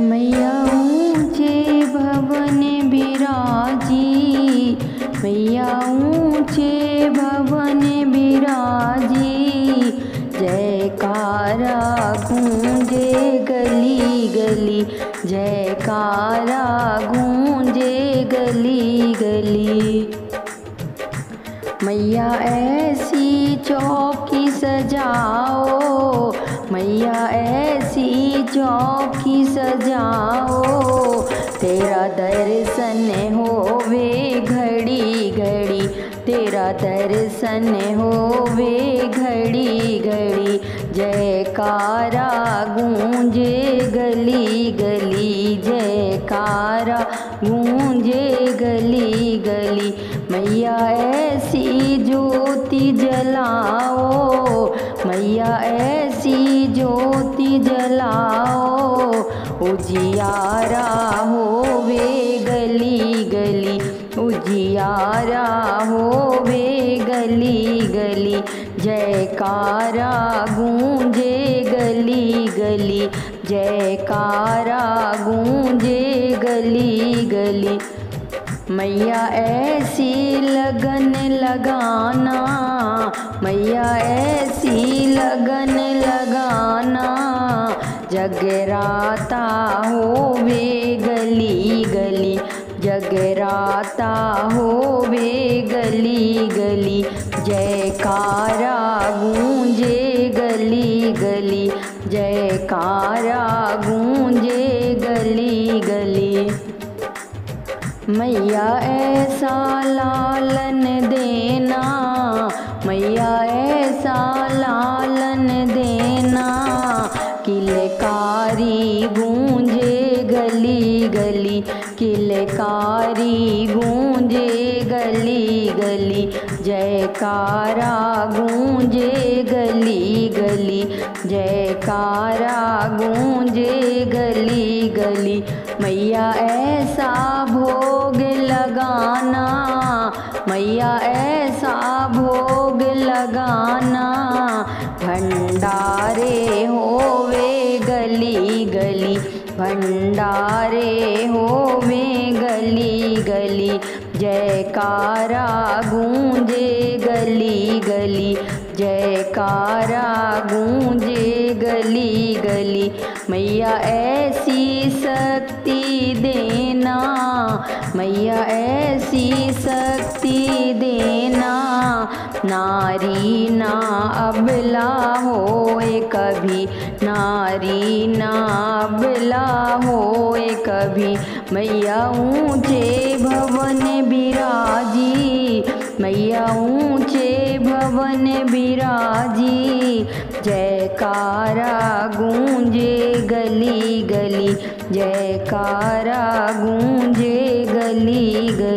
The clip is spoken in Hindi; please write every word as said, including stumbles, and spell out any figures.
मैया ऊंचे भवन बिराजी, मैया ऊंचे भवन बिराजी, जयकारा गूंजे गली गली, जयकारा गूंजे गली गली। मैया ऐसी चौकी सजाओ, मैया ऐसी चौकी सजाओ, तेरा दर्शन होवे घड़ी घड़ी, तेरा दर्शन होवे घड़ी घड़ी, जयकारा गूंजे गली गली, जयकारा गूंजे गली गली। मैया ऐसी ज्योति जलाओ, मैया ऐसी ज्योति जलाओ, उजियारा होवे गली गली, उजियारा होवे गली गली, जयकारा गूंजे गली गली, जयकारा गूंजे गली गली। मैया ऐसी लगन लगाना, मैया ऐसी लगन लगाना, जगराता होवे गली गली, जगराता होवे गली गली, जयकारा गूंजे गली गली, जयकारा गूंजे गली गली। मैया ऐसा लालन देना, मैया ऐसा लालन देना, किलकारी गूंजे गली गली, किलकारी गूंजे गली गली, जयकारा गूंजे गली गली, जयकारा गूंजे गली गली। मैया ऐसा भोग लगाना, मैया ऐसा भोग लगाना, भंडारे होवे गली गली, भंडारे होवे गली गली, जयकारा गूंजे गली गली, जयकारा गूंजे गली गली। मैया ऐसी शक्ति देना, मैया ऐसी शक्ति देना, नारी ना अबला होए कभी, नारी ना अबला होए कभी, मैया ऊंचे भवन बिराजी, मैया ऊंचे भवन बिराजी, जयकारा गूंजे गली गली, जयकारा गूंजे गली गली।